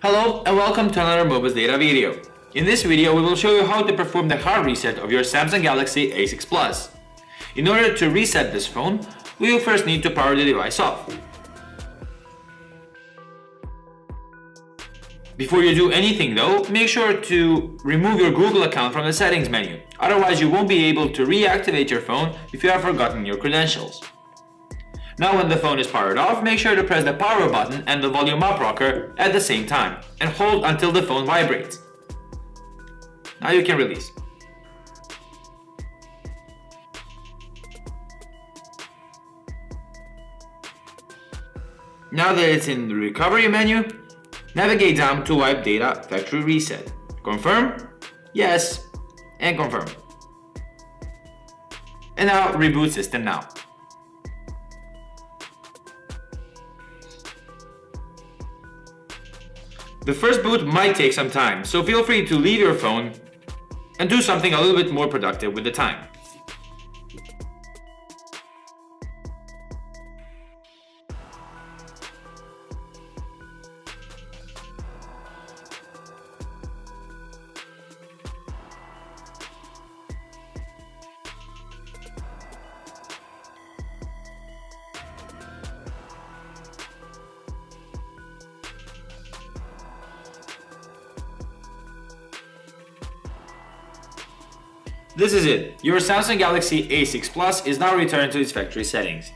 Hello and welcome to another MOBOSdata video. In this video, we will show you how to perform the hard reset of your Samsung Galaxy A6 Plus. In order to reset this phone, we will first need to power the device off. Before you do anything though, make sure to remove your Google account from the settings menu, otherwise you won't be able to reactivate your phone if you have forgotten your credentials. Now when the phone is powered off, make sure to press the power button and the volume up rocker at the same time and hold until the phone vibrates. Now you can release. Now that it's in the recovery menu, navigate down to wipe data factory reset. Confirm, yes, and confirm. And now reboot system now. The first boot might take some time, so feel free to leave your phone and do something a little bit more productive with the time. This is it. Your Samsung Galaxy A6 Plus is now returned to its factory settings.